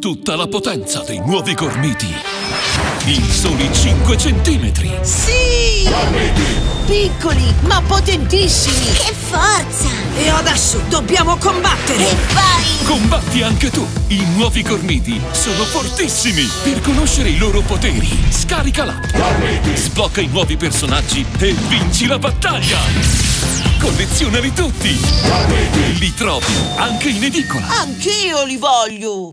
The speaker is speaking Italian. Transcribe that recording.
Tutta la potenza dei nuovi Gormiti in soli 5 centimetri. Sì! Gormiti! Piccoli ma potentissimi! Che forza! E adesso dobbiamo combattere! E vai! Combatti anche tu! I nuovi Gormiti sono fortissimi! Per conoscere i loro poteri, scarica l'app! Gormiti! Sblocca i nuovi personaggi e vinci la battaglia! Collezionali tutti! Li trovi anche in edicola! Anch'io li voglio!